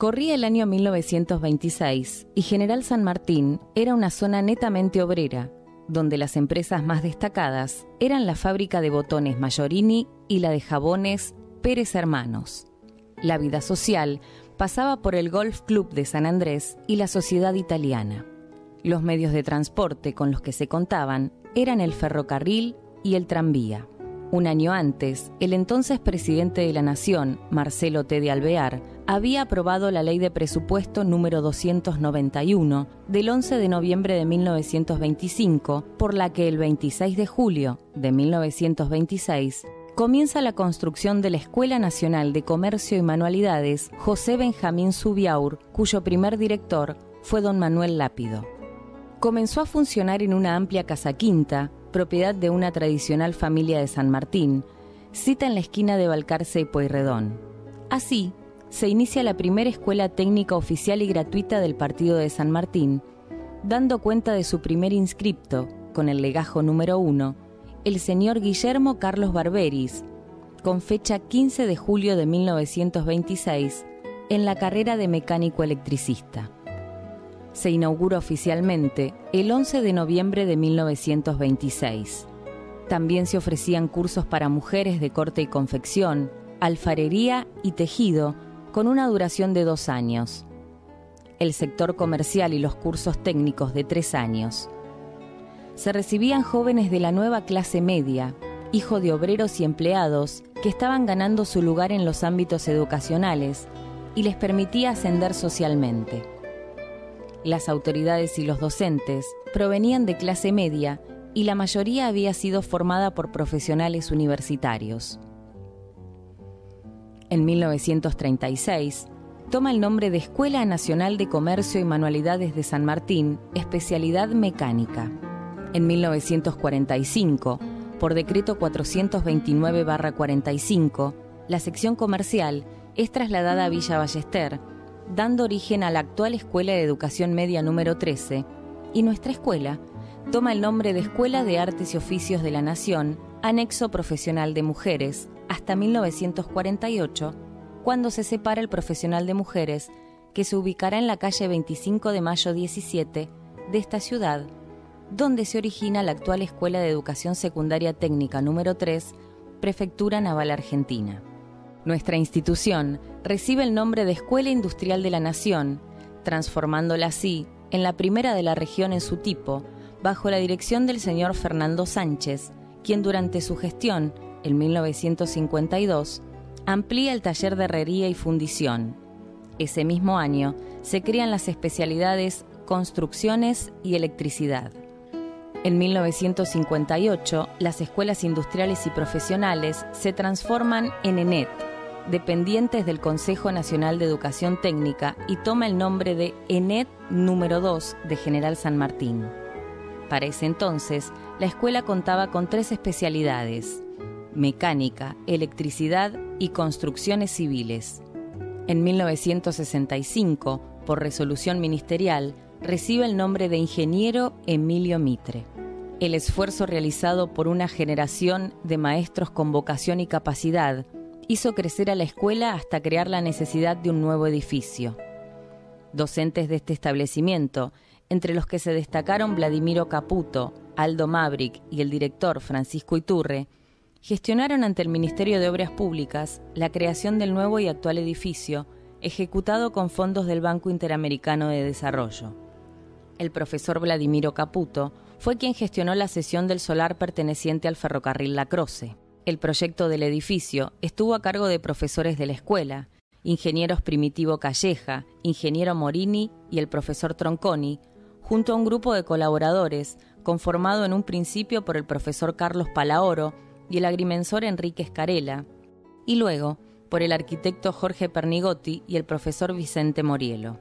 Corría el año 1926 y General San Martín era una zona netamente obrera, donde las empresas más destacadas eran la fábrica de botones Mayorini y la de jabones Pérez Hermanos. La vida social pasaba por el Golf Club de San Andrés y la Sociedad Italiana. Los medios de transporte con los que se contaban eran el ferrocarril y el tranvía. Un año antes, el entonces presidente de la Nación, Marcelo T. de Alvear, había aprobado la Ley de Presupuesto número 291 del 11 de noviembre de 1925, por la que el 26 de julio de 1926 comienza la construcción de la Escuela Nacional de Comercio y Manualidades José Benjamín Subiaur, cuyo primer director fue don Manuel Lápido. Comenzó a funcionar en una amplia casa quinta, propiedad de una tradicional familia de San Martín, cita en la esquina de Balcarce y Pueyrredón. Así, se inicia la primera escuela técnica oficial y gratuita del partido de San Martín, dando cuenta de su primer inscripto, con el legajo número 1, el señor Guillermo Carlos Barberis, con fecha 15 de julio de 1926, en la carrera de mecánico electricista. Se inaugura oficialmente el 11 de noviembre de 1926. También se ofrecían cursos para mujeres de corte y confección, alfarería y tejido, con una duración de 2 años. El sector comercial y los cursos técnicos de 3 años. Se recibían jóvenes de la nueva clase media, hijo de obreros y empleados que estaban ganando su lugar en los ámbitos educacionales y les permitía ascender socialmente. Las autoridades y los docentes provenían de clase media y la mayoría había sido formada por profesionales universitarios. En 1936, toma el nombre de Escuela Nacional de Comercio y Manualidades de San Martín, especialidad mecánica. En 1945, por decreto 429/45, la sección comercial es trasladada a Villa Ballester, dando origen a la actual Escuela de Educación Media número 13, y nuestra escuela toma el nombre de Escuela de Artes y Oficios de la Nación, anexo profesional de mujeres, hasta 1948, cuando se separa el profesional de mujeres, que se ubicará en la calle 25 de mayo 17 de esta ciudad, donde se origina la actual Escuela de Educación Secundaria Técnica número 3, Prefectura Naval Argentina. Nuestra institución recibe el nombre de Escuela Industrial de la Nación, transformándola así en la primera de la región en su tipo, bajo la dirección del señor Fernando Sánchez, quien durante su gestión, en 1952, amplía el taller de herrería y fundición. Ese mismo año se crean las especialidades Construcciones y Electricidad. En 1958, las escuelas industriales y profesionales se transforman en ENET, dependientes del Consejo Nacional de Educación Técnica, y toma el nombre de ENET número 2 de General San Martín. Para ese entonces, la escuela contaba con 3 especialidades: mecánica, electricidad y construcciones civiles. En 1965, por resolución ministerial, recibe el nombre de Ingeniero Emilio Mitre. El esfuerzo realizado por una generación de maestros con vocación y capacidad hizo crecer a la escuela hasta crear la necesidad de un nuevo edificio. Docentes de este establecimiento, entre los que se destacaron Vladimiro Caputo, Aldo Mavric y el director Francisco Iturre, gestionaron ante el Ministerio de Obras Públicas la creación del nuevo y actual edificio, ejecutado con fondos del Banco Interamericano de Desarrollo. El profesor Vladimiro Caputo fue quien gestionó la cesión del solar perteneciente al ferrocarril La Croce. El proyecto del edificio estuvo a cargo de profesores de la escuela, ingenieros Primitivo Calleja, ingeniero Morini y el profesor Tronconi, junto a un grupo de colaboradores conformado en un principio por el profesor Carlos Palaoro y el agrimensor Enrique Escarella, y luego por el arquitecto Jorge Pernigotti y el profesor Vicente Morielo.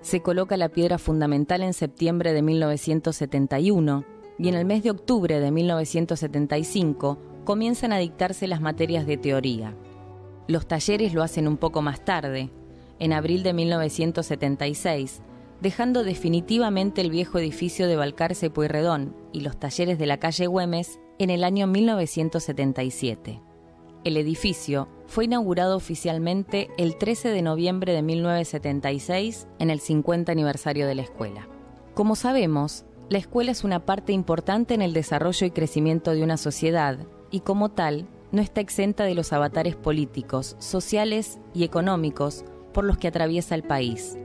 Se coloca la piedra fundamental en septiembre de 1971 y en el mes de octubre de 1975 comienzan a dictarse las materias de teoría. Los talleres lo hacen un poco más tarde, en abril de 1976, dejando definitivamente el viejo edificio de Balcarce y Pueyrredón y los talleres de la calle Güemes en el año 1977. El edificio fue inaugurado oficialmente el 13 de noviembre de 1976 en el 50 aniversario de la escuela. Como sabemos, la escuela es una parte importante en el desarrollo y crecimiento de una sociedad y, como tal, no está exenta de los avatares políticos, sociales y económicos por los que atraviesa el país.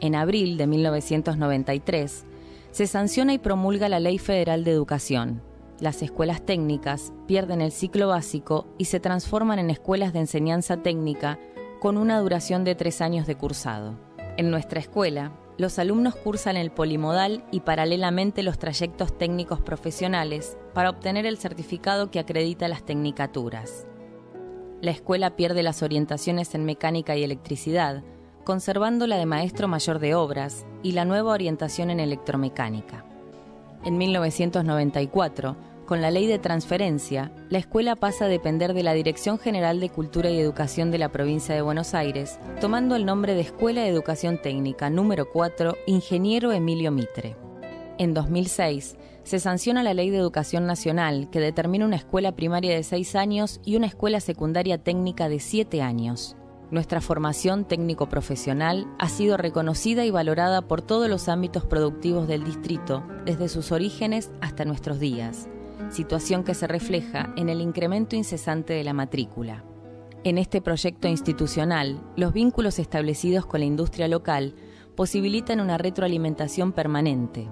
En abril de 1993, se sanciona y promulga la Ley Federal de Educación. Las escuelas técnicas pierden el ciclo básico y se transforman en escuelas de enseñanza técnica con una duración de 3 años de cursado. En nuestra escuela, los alumnos cursan el polimodal y paralelamente los trayectos técnicos profesionales para obtener el certificado que acredita las tecnicaturas. La escuela pierde las orientaciones en mecánica y electricidad, conservando la de maestro mayor de obras y la nueva orientación en electromecánica. En 1994, con la Ley de Transferencia, la escuela pasa a depender de la Dirección General de Cultura y Educación de la provincia de Buenos Aires, tomando el nombre de Escuela de Educación Técnica número 4, Ingeniero Emilio Mitre. En 2006, se sanciona la Ley de Educación Nacional, que determina una escuela primaria de 6 años y una escuela secundaria técnica de 7 años. Nuestra formación técnico-profesional ha sido reconocida y valorada por todos los ámbitos productivos del distrito, desde sus orígenes hasta nuestros días, situación que se refleja en el incremento incesante de la matrícula. En este proyecto institucional, los vínculos establecidos con la industria local posibilitan una retroalimentación permanente.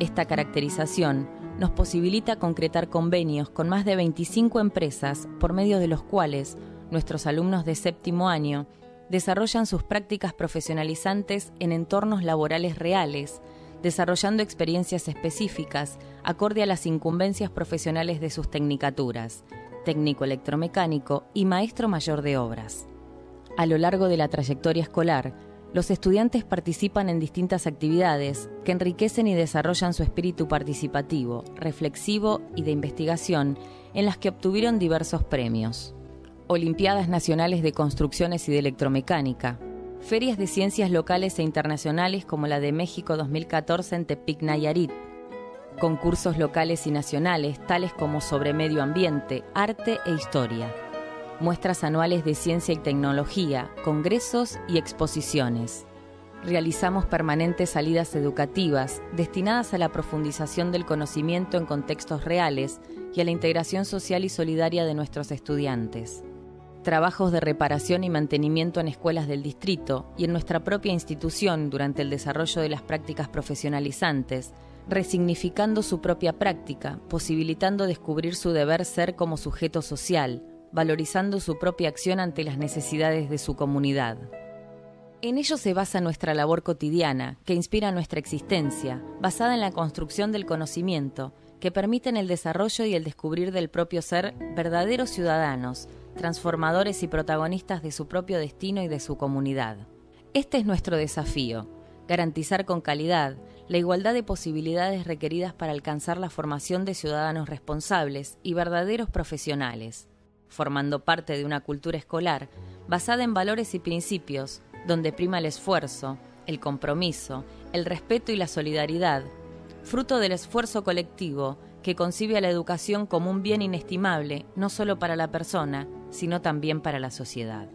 Esta caracterización nos posibilita concretar convenios con más de 25 empresas, por medio de los cuales nuestros alumnos de 7º año desarrollan sus prácticas profesionalizantes en entornos laborales reales, desarrollando experiencias específicas acorde a las incumbencias profesionales de sus tecnicaturas, técnico electromecánico y maestro mayor de obras. A lo largo de la trayectoria escolar, los estudiantes participan en distintas actividades que enriquecen y desarrollan su espíritu participativo, reflexivo y de investigación, en las que obtuvieron diversos premios. Olimpiadas Nacionales de Construcciones y de Electromecánica, ferias de ciencias locales e internacionales como la de México 2014 en Tepic, Nayarit, concursos locales y nacionales tales como sobre medio ambiente, arte e historia, muestras anuales de ciencia y tecnología, congresos y exposiciones. Realizamos permanentes salidas educativas destinadas a la profundización del conocimiento en contextos reales y a la integración social y solidaria de nuestros estudiantes. Trabajos de reparación y mantenimiento en escuelas del distrito y en nuestra propia institución durante el desarrollo de las prácticas profesionalizantes, resignificando su propia práctica, posibilitando descubrir su deber ser como sujeto social, valorizando su propia acción ante las necesidades de su comunidad. En ello se basa nuestra labor cotidiana, que inspira nuestra existencia, basada en la construcción del conocimiento, que permiten el desarrollo y el descubrir del propio ser, verdaderos ciudadanos, transformadores y protagonistas de su propio destino y de su comunidad. Este es nuestro desafío, garantizar con calidad la igualdad de posibilidades requeridas para alcanzar la formación de ciudadanos responsables y verdaderos profesionales, formando parte de una cultura escolar basada en valores y principios, donde prima el esfuerzo, el compromiso, el respeto y la solidaridad, fruto del esfuerzo colectivo que concibe a la educación como un bien inestimable, no solo para la persona, sino también para la sociedad.